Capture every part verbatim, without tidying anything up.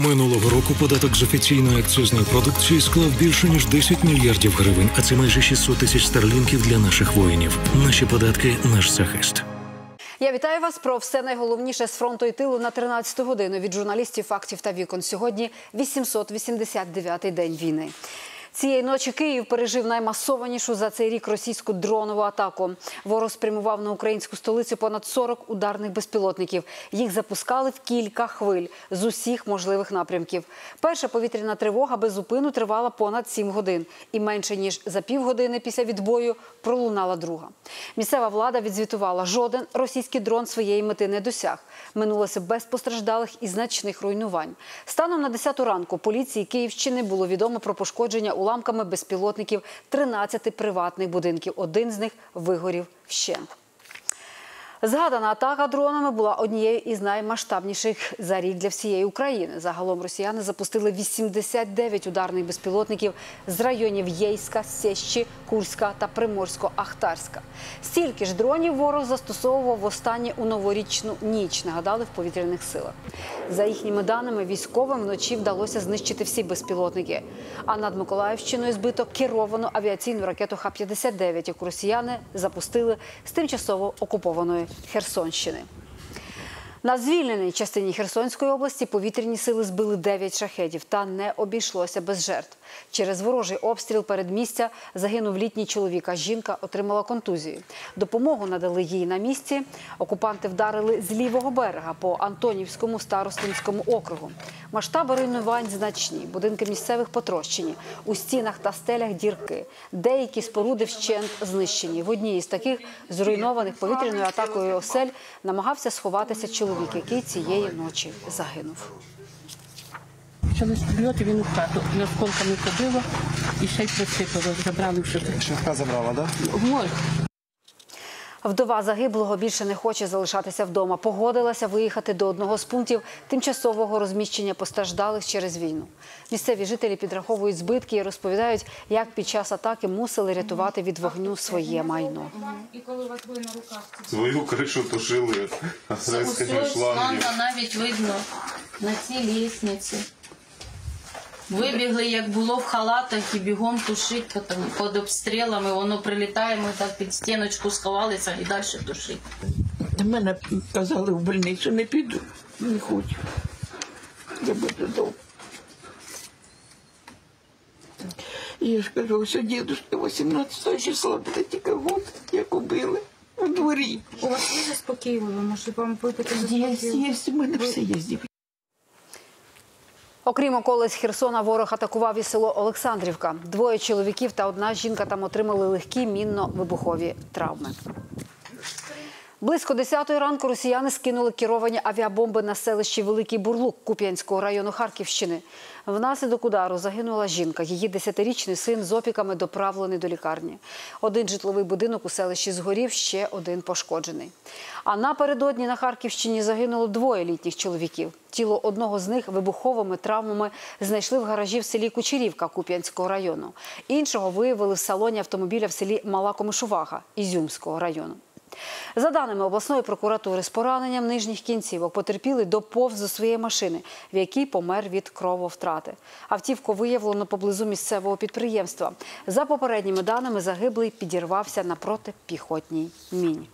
Минулого року податок з офіційної акцизної продукції склав більше, ніж десять мільярдів гривень, а це майже шістсот тисяч старлінків для наших воїнів. Наші податки – наш захист. Я вітаю вас про все найголовніше з фронту і тилу на тринадцяту годину від журналістів «Фактів та вікон». Сьогодні вісімсот вісімдесят дев'ятий день війни. Цієї ночі Київ пережив наймасованішу за цей рік російську дронову атаку. Ворог спрямував на українську столицю понад сорок ударних безпілотників. Їх запускали в кілька хвиль з усіх можливих напрямків. Перша повітряна тривога без зупину тривала понад сім годин. І менше ніж за півгодини після відбою пролунала друга. Місцева влада відзвітувала, жоден російський дрон своєї мети не досяг. Минулося без постраждалих і значних руйнувань. Станом на десяту ранку поліції Київщини було відомо про пошкодження уламків. Уламками безпілотників тринадцяти приватних будинків. Один з них вигорів вщент. Згадана атака дронами була однією із наймасштабніших за рік для всієї України. Загалом росіяни запустили вісімдесят дев'ять ударних безпілотників з районів Єйська, Сєщі, Курська та Приморсько-Ахтарська. Стільки ж дронів ворог застосовував востаннє у новорічну ніч, нагадали в повітряних силах. За їхніми даними, військовим вночі вдалося знищити всі безпілотники. А над Миколаївщиною збито керовану авіаційну ракету Ха п'ятдесят дев'ять, яку росіяни запустили з тимчасово окупованої Херсонщини. На звільненій частині Херсонської області повітряні сили збили дев'ять шахедів, та не обійшлося без жертв. Через ворожий обстріл передмістя загинув літній чоловік, а жінка отримала контузію. Допомогу надали їй на місці. Окупанти вдарили з лівого берега по Антонівському старостинському округу. Масштаби руйнувань значні, будинки місцевих потрощені, у стінах та стелях дірки. Деякі споруди вщент знищені. В одній із таких зруйнованих повітряною атакою осель намагався сховатися чоловік, який цієї ночі загинув. Почали стріляти, він у хату. Осколками ходило і ще й присипало. Забрали в шифер. Шифка забрала, так? Вдова загиблого більше не хоче залишатися вдома. Погодилася виїхати до одного з пунктів тимчасового розміщення постраждалих через війну. Місцеві жителі підраховують збитки і розповідають, як під час атаки мусили рятувати від вогню своє майно. Свою кришу тушили, а все скажу шлангів. Навіть видно на цій лісниці. Вибігли, як було, в халатах і бігом тушити під обстрілами. Воно прилітає, ми так під стіночку сховалися і далі тушити. До мене казали в больницю, не піду, не хочу. Я буду вдома. Я ж кажу, що дідусь вісімнадцятого числа, буде тільки год, як убили у дворі. У вас є заспокійливо? Може вам випити заспокійливо? Є, є, у мене все є, дівчата. Окрім околиць Херсона, ворог атакував і село Олександрівка. Двоє чоловіків та одна жінка там отримали легкі мінно-вибухові травми. Близько десятої ранку росіяни скинули керовані авіабомби на селищі Великий Бурлук Куп'янського району Харківщини. Внаслідок удару загинула жінка. Її десятирічний син з опіками доправлений до лікарні. Один житловий будинок у селищі згорів, ще один пошкоджений. А напередодні на Харківщині загинуло двоє літніх чоловіків. Тіло одного з них вибуховими травмами знайшли в гаражі в селі Кучерівка Куп'янського району. Іншого виявили в салоні автомобіля в селі Мала Комишувага Ізюмського району. За даними обласної прокуратури, з пораненням нижніх кінцівок потерпілий доповз до своєї машини, в якій помер від крововтрати. Автівку виявлено поблизу місцевого підприємства. За попередніми даними, загиблий підірвався на протипіхотній міні.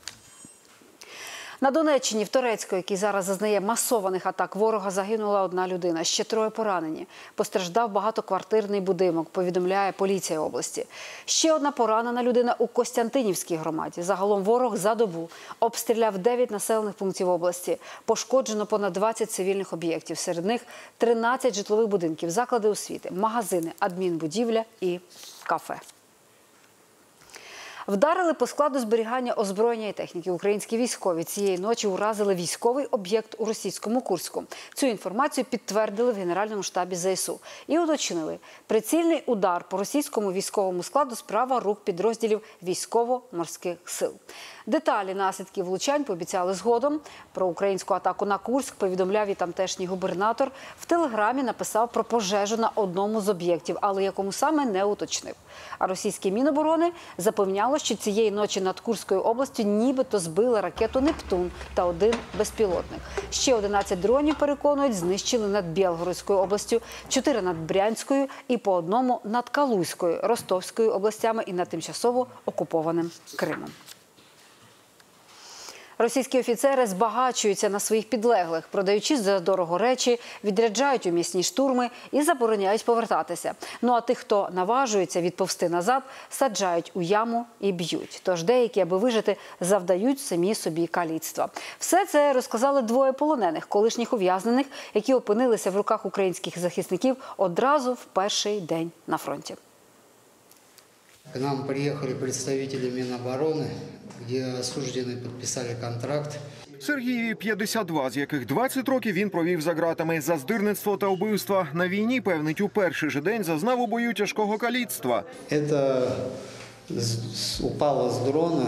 На Донеччині в Торецьку, який зараз зазнає масованих атак ворога, загинула одна людина, ще троє поранені. Постраждав багатоквартирний будинок, повідомляє поліція області. Ще одна поранена людина у Костянтинівській громаді. Загалом ворог за добу обстріляв дев'ять населених пунктів області. Пошкоджено понад двадцять цивільних об'єктів, серед них тринадцять житлових будинків, заклади освіти, магазини, адмінбудівля і кафе. Вдарили по складу зберігання озброєння і техніки. Українські військові цієї ночі уразили військовий об'єкт у російському Курську. Цю інформацію підтвердили в Генеральному штабі зе ес у. І уточнили, прицільний удар по російському військовому складу справа рук підрозділів військово-морських сил. Деталі наслідків влучань пообіцяли згодом. Про українську атаку на Курськ повідомляв і тамтешній губернатор. В телеграмі написав про пожежу на одному з об'єктів, але якому саме не уточнив. А російські Міноборони запевняли, повідомило, що цієї ночі над Курською областю нібито збили ракету «Нептун» та один безпілотник. Ще одинадцять дронів, переконують, знищили над Білгородською областю, чотири над Брянською і по одному над Калузькою, Ростовською областями і над тимчасово окупованим Кримом. Російські офіцери збагачуються на своїх підлеглих, продаючи задорого речі, відряджають у м'ясні штурми і забороняють повертатися. Ну а тих, хто наважується відповзти назад, саджають у яму і б'ють. Тож деякі, аби вижити, завдають самі собі каліцтва. Все це розказали двоє полонених, колишніх ув'язнених, які опинилися в руках українських захисників одразу в перший день на фронті. К нам приехали представители Минобороны, где осужденные подписали контракт. Сергієві п'ятдесят два, з яких двадцять років він провів за ґратами. За здирництво та вбивства на війні, певнить, у перший же день зазнав у бою тяжкого каліцтва. Це упало з дрона,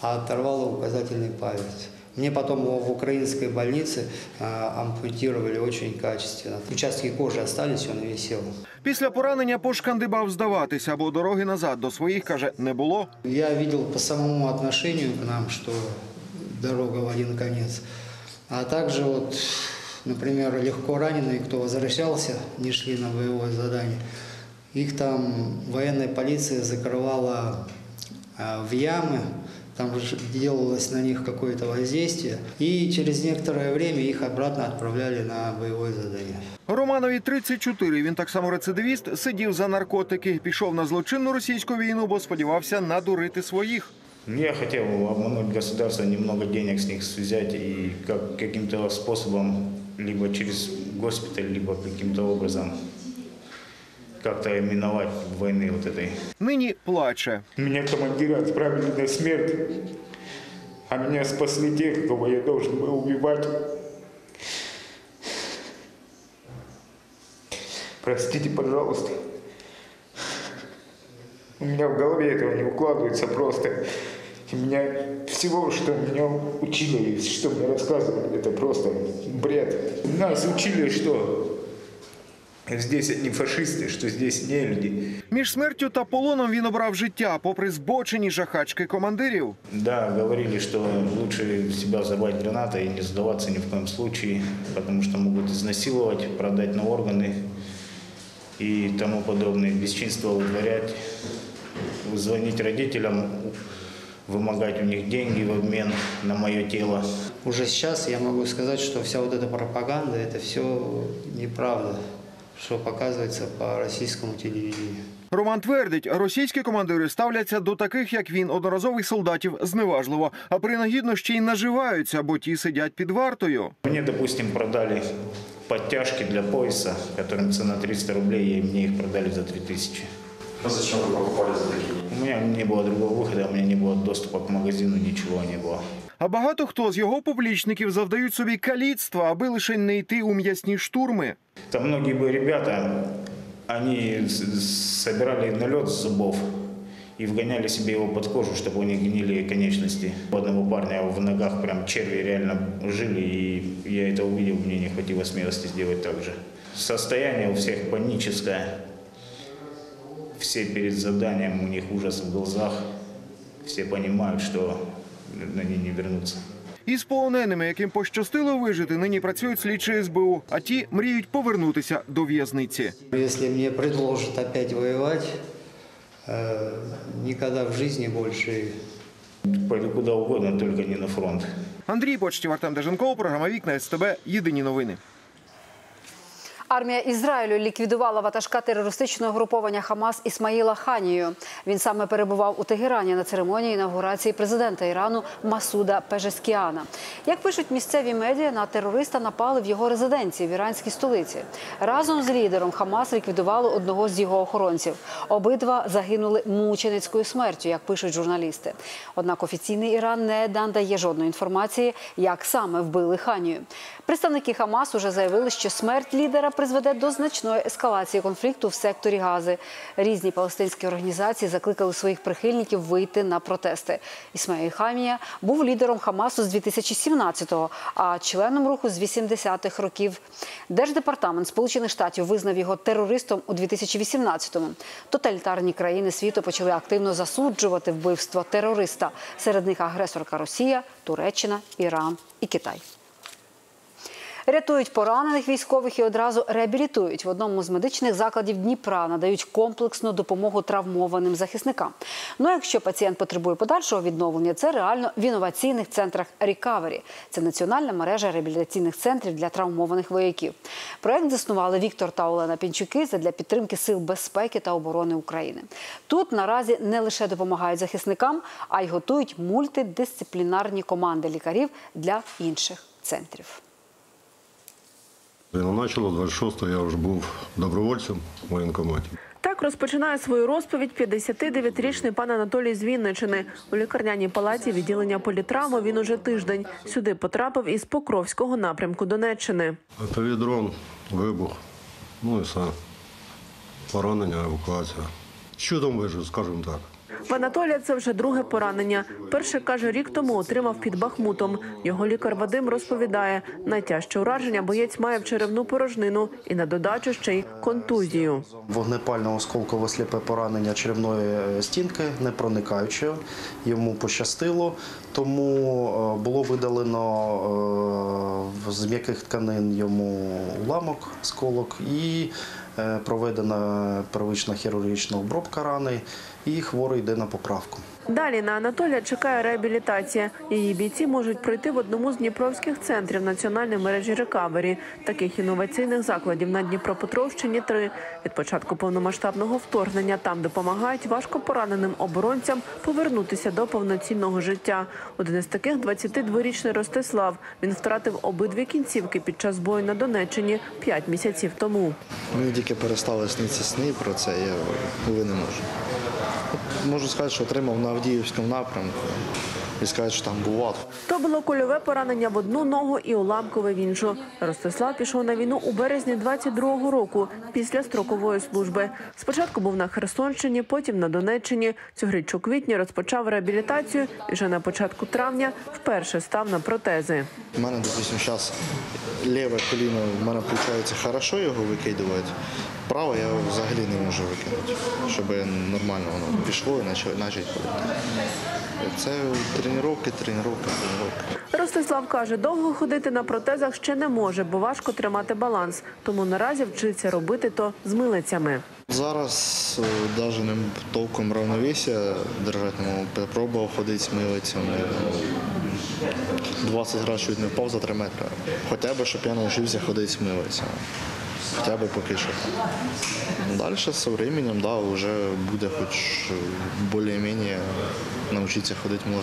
а оторвало указательний палець. Мне потом его в украинской больнице а, ампутировали очень качественно. Участки кожи остались, он висел. Після поранення пошкандибав здаватися, або дороги назад до своїх, каже, не було. Я бачив по самому відношенню к нам, що дорога в один кінець. А також, от, наприклад, легко ранені, хто повертався, не йшли на бойове завдання, їх там воєнна поліція закривала в ями. Там же делалось на них какое-то воздействие, и через некоторое время их обратно отправляли на боевое задание. Романові тридцять чотири, він так само рецидивіст, сидів за наркотики, пішов на злочинну російську війну, бо сподівався надурити своїх. Я хотів обманути державу, немного денег з них взяти і яким-то способом, либо через госпіталь, либо яким-то образом. Как-то именовать войны вот этой. Ныне плача. Меня командиры отправили на смерть, а меня спасли тех, кого я должен был убивать. Простите, пожалуйста. У меня в голове этого не укладывается просто. И меня всего, что меня учили, что мне рассказывали, это просто бред. Нас учили, что... Здесь одні фашисти, що здесь не люди. Між смертю та полоном він обрав життя, попри збочені жахачки командирів. Да, говорили, що лучше себе забрати гранатою і не здаватися ні в якому випадку, тому що можуть ізнасилувати, продати на органи і тому подобне, безчинство витворяти, дзвонити батькам, вимагати у них гроші в обмін на моє тіло. Уже зараз я можу сказати, що вся вот эта пропаганда – це все неправда, що показується по російському телевізору. Роман твердить, російські командири ставляться до таких, як він, одноразових солдатів зневажливо, а принагідно ще й наживаються, бо ті сидять під вартою. Мені, допустим, продали підтяжки для пояса, яким ціна триста рублей, і мені їх продали за три тисячі. А зачем ви покупали за такі? У мене не було другого виходу, у мене не було доступу до магазину, нічого не було. А багато хто з його публічників завдають собі каліцтва, аби лише не йти у м'ясні штурми. Та многі би ребята, вони збирали нальот з зубів і вганяли собі його під кожу, щоб вони гнили конечності. У одного парня в ногах прям черві реально жили, і я це побачив, мені не хватило смілості зробити так же. Состояние у всіх панічне. Всі перед завданням, у них ужас в глазах. Всі розуміють, що... на ній не повернуться. Із полоненими, яким пощастило вижити, нині працюють слідчі ес бе у, а ті мріють повернутися до в'язниці. Якщо мені пропонують знову воювати, ніколи в житті більше. Пойду куди угодно, тільки не на фронт. Андрій Почтів, Артем Деженков, програма «Вікна», ес те бе, єдині новини. Армія Ізраїлю ліквідувала ватажка терористичного угруповання «Хамас» Ісмаїла Ханію. Він саме перебував у Тегерані на церемонії інавгурації президента Ірану Масуда Пежескіана. Як пишуть місцеві медіа, на терориста напали в його резиденції в іранській столиці. Разом з лідером «Хамас» ліквідували одного з його охоронців. Обидва загинули мученицькою смертю, як пишуть журналісти. Однак офіційний Іран не дає жодної інформації, як саме вбили Ханію. Представники «Хамас» уже заявили, що смерть лідера президента призведе до значної ескалації конфлікту в секторі Гази. Різні палестинські організації закликали своїх прихильників вийти на протести. Ісмаїл Ханія був лідером Хамасу з дві тисячі сімнадцятого, а членом руху з вісімдесятих років. Держдепартамент Сполучених Штатів визнав його терористом у дві тисячі вісімнадцятому. Тоталітарні країни світу почали активно засуджувати вбивство терориста. Серед них агресорка Росія, Туреччина, Іран і Китай. Рятують поранених військових і одразу реабілітують. В одному з медичних закладів Дніпра надають комплексну допомогу травмованим захисникам. Ну а якщо пацієнт потребує подальшого відновлення, це реально в інноваційних центрах Recovery. Це національна мережа реабілітаційних центрів для травмованих вояків. Проект заснували Віктор та Олена Пінчуки задля підтримки Сил безпеки та оборони України. Тут наразі не лише допомагають захисникам, а й готують мультидисциплінарні команди лікарів для інших центрів. Війна почала двадцять шостого, я вже був добровольцем в воєнкоматі. Так розпочинає свою розповідь п'ятдесятидев'ятирічний пан Анатолій з Вінниччини. У лікарняній палаті відділення політравми він уже тиждень. Сюди потрапив із Покровського напрямку Донеччини. РФ дрон, вибух, ну і все. Поранення, евакуація. Чудом вижив, скажімо так. В Анатолія це вже друге поранення. Перше, каже, рік тому отримав під Бахмутом. Його лікар Вадим розповідає, найтяжче ураження боєць має в черевну порожнину і на додачу ще й контузію. Вогнепальне осколкове сліпе поранення черевної стінки, не проникаючого. Йому пощастило, тому було видалено з м'яких тканин йому уламок, сколок і проведена первична хірургічна обробка рани, і хворий йде на поправку. Далі на Анатолія чекає реабілітація. Її бійці можуть пройти в одному з дніпровських центрів національної мережі Recovery. Таких інноваційних закладів на Дніпропетровщині три. Від початку повномасштабного вторгнення там допомагають важкопораненим оборонцям повернутися до повноцінного життя. Один із таких – двадцятидворічний Ростислав. Він втратив обидві кінцівки під час бою на Донеччині п'ять місяців тому. Мені тільки перестали снитися сни про це, я коли не можу. Можу сказати, що отримав на Авдіївському напрямку і сказати, що там бував. То було кульове поранення в одну ногу і уламкове в іншу. Ростислав пішов на війну у березні двадцять другого року після строкової служби. Спочатку був на Херсонщині, потім на Донеччині. Цьогоріч у квітні розпочав реабілітацію і вже на початку травня вперше став на протези. У мене, допустим, зараз ліве коліно, в мене виходить хорошо його викидувати. Право я взагалі не можу викинути, щоб нормально воно пішло і почати ходити. Це тренування, тренування, тренування. Ростислав каже, довго ходити на протезах ще не може, бо важко тримати баланс. Тому наразі вчиться робити то з милицями. Зараз навіть не толком рівновісія держати не можу. Я пробував ходити з милицями. двадцять разів чуть не впав за три метри. Хоча б, щоб я навчився ходити з милицями. Хоча б поки що. Далі з часом, да, вже буде хоч більш-менш навчитися ходити можна.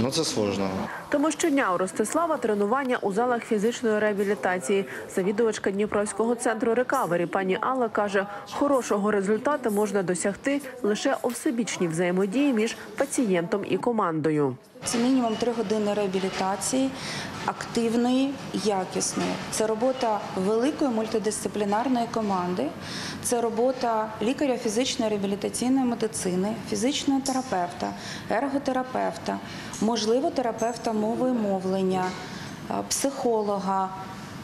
Ну це складно. Тому щодня у Ростислава тренування у залах фізичної реабілітації. Завідувачка Дніпровського центру Recovery пані Алла каже, хорошого результату можна досягти лише у всебічній взаємодії між пацієнтом і командою. Це мінімум три години реабілітації, активної, якісної. Це робота великої мультидисциплінарної команди, це робота лікаря фізичної реабілітаційної медицини, фізичного терапевта, ерготерапевта, можливо, терапевта мови і мовлення, психолога,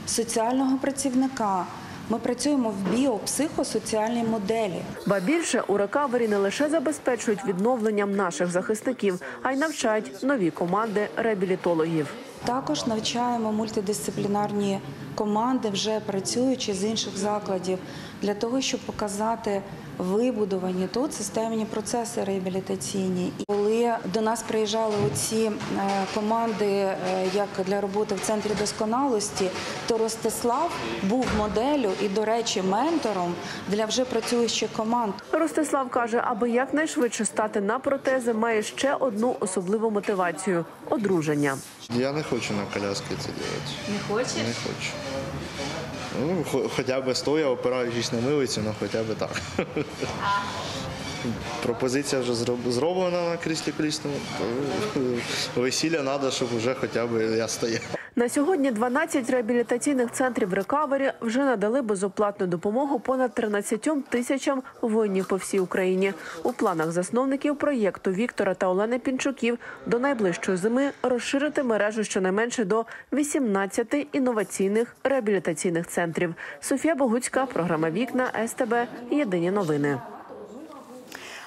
соціального працівника. Ми працюємо в біопсихосоціальній моделі. Ба більше, у Recovery не лише забезпечують відновленням наших захисників, а й навчають нові команди реабілітологів. Також навчаємо мультидисциплінарні команди, вже працюючи з інших закладів, для того, щоб показати вибудовані тут системні процеси реабілітаційні. І коли до нас приїжджали оці команди, як для роботи в Центрі досконалості, то Ростислав був моделлю і, до речі, ментором для вже працюючих команд. Ростислав каже, аби якнайшвидше стати на протези, має ще одну особливу мотивацію – одруження. Я не хочу на коляски це робити. Не хочеш? Не хочу. Ну, хоча б стоя, опираючись на милицю, ну хоча б так. Пропозиція вже зроблена на кріслі колісному, весілля треба, щоб вже хоча б я стояв. На сьогодні дванадцять реабілітаційних центрів «Recovery» вже надали безоплатну допомогу понад тринадцяти тисячам воїнів по всій Україні. У планах засновників проєкту Віктора та Олени Пінчуків до найближчої зими розширити мережу щонайменше до вісімнадцяти інноваційних реабілітаційних центрів. Софія Богуцька, програма «Вікна», СТБ, Єдині новини.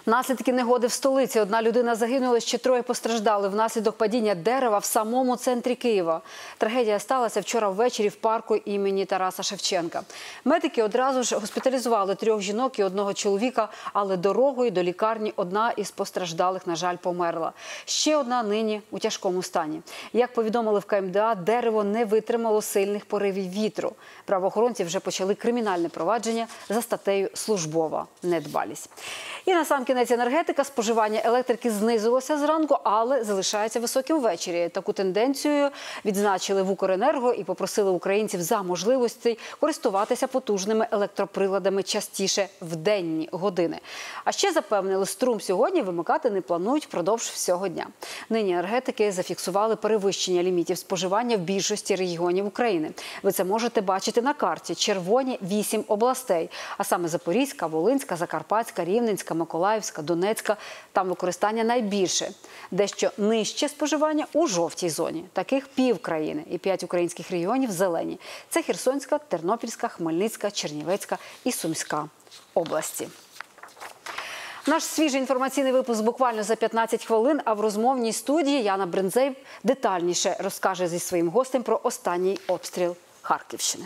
Наслідки негоди в столиці. Одна людина загинула, ще троє постраждали внаслідок падіння дерева в самому центрі Києва. Трагедія сталася вчора ввечері в парку імені Тараса Шевченка. Медики одразу ж госпіталізували трьох жінок і одного чоловіка, але дорогою до лікарні одна із постраждалих, на жаль, померла. Ще одна нині у тяжкому стані. Як повідомили в КМДА, дерево не витримало сильних поривів вітру. Правоохоронці вже почали кримінальне провадження за статтею «Службова недбалість». І насамкінець енергетика. Споживання електрики знизилося зранку, але залишається високим ввечері. Таку тенденцію відзначили в Укренерго і попросили українців за можливості користуватися потужними електроприладами частіше в денні години. А ще запевнили, струм сьогодні вимикати не планують впродовж всього дня. Нині енергетики зафіксували перевищення лімітів споживання в більшості регіонів України. Ви це можете бачити на карті. Червоні – вісім областей, а саме Запорізька, Волинська, Закарпатська, Рівненська, Миколаївська, Донецька. Там використання найбільше. Дещо нижче споживання у жовтій зоні. Таких пів країни і п'ять українських регіонів зелені. Це Херсонська, Тернопільська, Хмельницька, Чернівецька і Сумська області. Наш свіжий інформаційний випуск буквально за п'ятнадцять хвилин, а в розмовній студії Яна Бринзей детальніше розкаже зі своїм гостем про останній обстріл Харківщини.